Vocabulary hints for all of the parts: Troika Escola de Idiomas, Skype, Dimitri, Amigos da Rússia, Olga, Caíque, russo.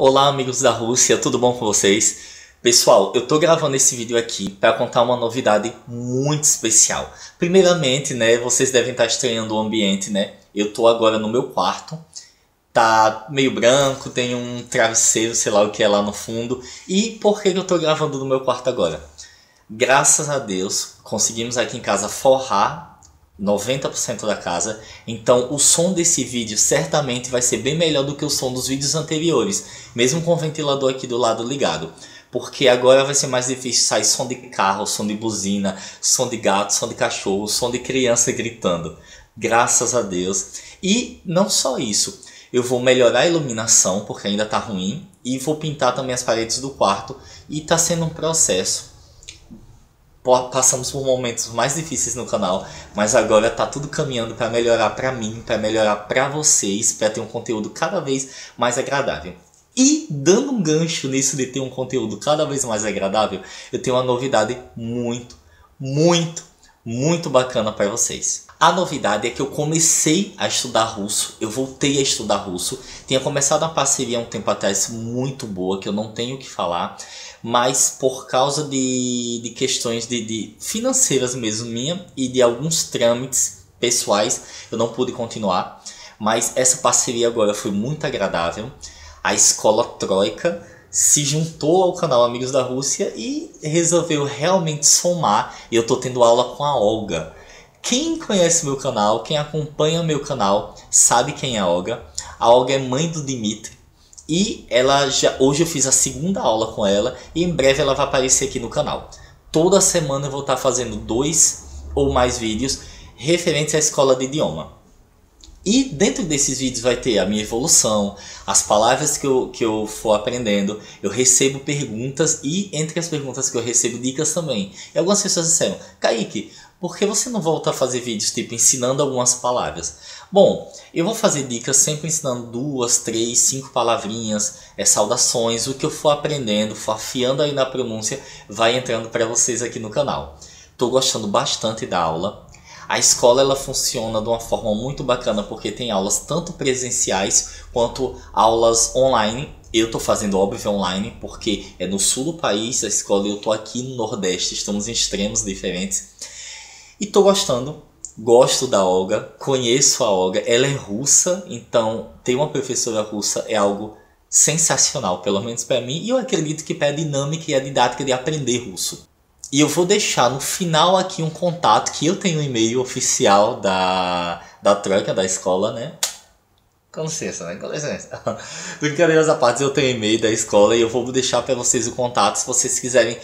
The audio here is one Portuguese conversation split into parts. Olá, amigos da Rússia, tudo bom com vocês? Pessoal, eu tô gravando esse vídeo aqui para contar uma novidade muito especial. Primeiramente, né, vocês devem estar estranhando o ambiente, né? Eu tô agora no meu quarto, tá meio branco, tem um travesseiro, sei lá o que é lá no fundo. E por que eu tô gravando no meu quarto agora? Graças a Deus, conseguimos aqui em casa forrar 90% da casa. Então, o som desse vídeo certamente vai ser bem melhor do que o som dos vídeos anteriores, mesmo com o ventilador aqui do lado ligado. Porque agora vai ser mais difícil sair som de carro, som de buzina, som de gato, som de cachorro, som de criança gritando. Graças a Deus. E não só isso, eu vou melhorar a iluminação, porque ainda tá ruim. E vou pintar também as paredes do quarto. E tá sendo um processo. Passamos por momentos mais difíceis no canal, mas agora tá tudo caminhando para melhorar pra mim, para melhorar pra vocês, para ter um conteúdo cada vez mais agradável. E dando um gancho nisso de ter um conteúdo cada vez mais agradável, eu tenho uma novidade muito bacana para vocês. A novidade é que eu comecei a estudar russo, eu voltei a estudar russo. Tinha começado uma parceria um tempo atrás muito boa, que eu não tenho o que falar. Mas por causa de questões de financeiras mesmo minha e de alguns trâmites pessoais, eu não pude continuar. Mas essa parceria agora foi muito agradável. A escola Troika se juntou ao canal Amigos da Rússia e resolveu realmente somar. E eu estou tendo aula com a Olga. Quem conhece meu canal, quem acompanha meu canal, sabe quem é a Olga. A Olga é mãe do Dimitri. E ela hoje eu fiz a segunda aula com ela e em breve ela vai aparecer aqui no canal. Toda semana eu vou estar fazendo 2 ou mais vídeos referentes à escola de idioma. E dentro desses vídeos vai ter a minha evolução, as palavras que eu for aprendendo, eu recebo perguntas e entre as perguntas que eu recebo dicas também. E algumas pessoas disseram, Caíque, por que você não volta a fazer vídeos tipo ensinando algumas palavras? Bom, eu vou fazer dicas sempre ensinando 2, 3, 5 palavrinhas, saudações, o que eu for aprendendo, for afiando aí na pronúncia, vai entrando para vocês aqui no canal. Estou gostando bastante da aula. A escola ela funciona de uma forma muito bacana porque tem aulas tanto presenciais quanto aulas online. Eu estou fazendo óbvio online porque é no sul do país a escola e eu estou aqui no nordeste, estamos em extremos diferentes. E estou gostando, gosto da Olga, conheço a Olga, ela é russa, então ter uma professora russa é algo sensacional, pelo menos para mim, e eu acredito que para a dinâmica e a didática de aprender russo. E eu vou deixar no final aqui um contato que eu tenho um e-mail oficial da Troika, da escola, né? Com licença, né? Com licença. Brincadeiras à parte, eu tenho e-mail da escola e eu vou deixar para vocês o contato se vocês quiserem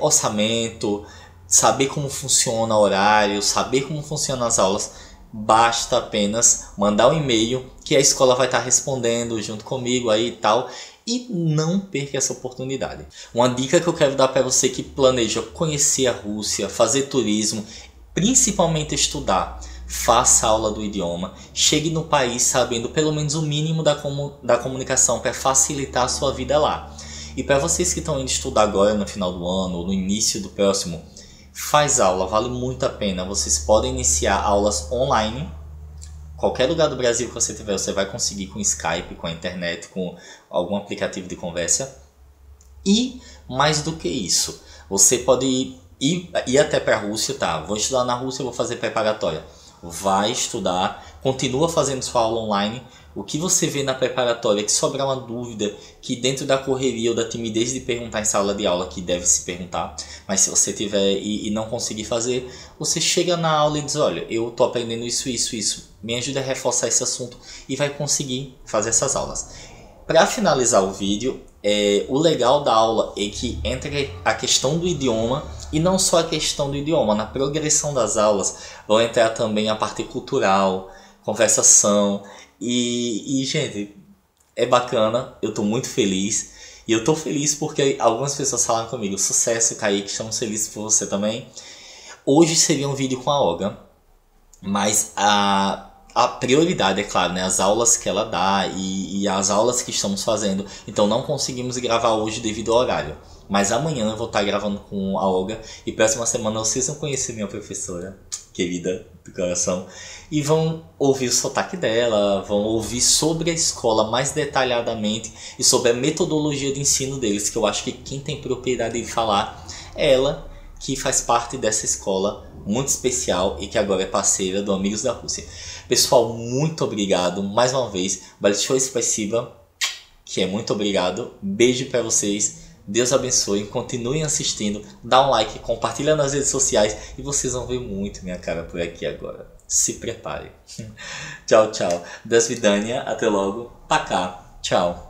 orçamento, saber como funciona o horário, saber como funcionam as aulas. Basta apenas mandar um e-mail que a escola vai estar respondendo junto comigo aí e tal. E não perca essa oportunidade. Uma dica que eu quero dar para você que planeja conhecer a Rússia, fazer turismo, principalmente estudar. Faça aula do idioma. Chegue no país sabendo pelo menos o mínimo da comunicação para facilitar a sua vida lá. E para vocês que estão indo estudar agora no final do ano ou no início do próximo, faz aula, vale muito a pena. Vocês podem iniciar aulas online. Qualquer lugar do Brasil que você tiver, você vai conseguir com Skype, com a internet, com algum aplicativo de conversa. E mais do que isso, você pode ir até para a Rússia, tá? Vou estudar na Rússia, vou fazer preparatória. Vai estudar, continua fazendo sua aula online. O que você vê na preparatória, que sobrar uma dúvida, que dentro da correria ou da timidez de perguntar em sala de aula, que deve se perguntar, mas se você tiver e não conseguir fazer, você chega na aula e diz, olha, eu tô aprendendo isso, me ajuda a reforçar esse assunto e vai conseguir fazer essas aulas. Para finalizar o vídeo, o legal da aula é que entra a questão do idioma e não só a questão do idioma, na progressão das aulas vão entrar também a parte cultural, conversação. E gente, é bacana, eu tô muito feliz. E eu tô feliz porque algumas pessoas falaram comigo, sucesso, Caíque, estamos felizes por você também. Hoje seria um vídeo com a Olga, mas a prioridade, é claro, né, as aulas que ela dá e as aulas que estamos fazendo. Então não conseguimos gravar hoje devido ao horário. Mas amanhã eu vou estar gravando com a Olga e próxima semana vocês vão conhecer minha professora querida declaração, e vão ouvir o sotaque dela, vão ouvir sobre a escola mais detalhadamente e sobre a metodologia de ensino deles, que eu acho que quem tem propriedade de falar é ela, que faz parte dessa escola muito especial e que agora é parceira do Amigos da Rússia. Pessoal, muito obrigado mais uma vez. Большое спасибо, que é muito obrigado. Beijo para vocês. Deus abençoe, continuem assistindo, dá um like, compartilha nas redes sociais e vocês vão ver muito minha cara por aqui agora. Se preparem. Tchau, tchau. До свидания, até logo. Пока. Tchau.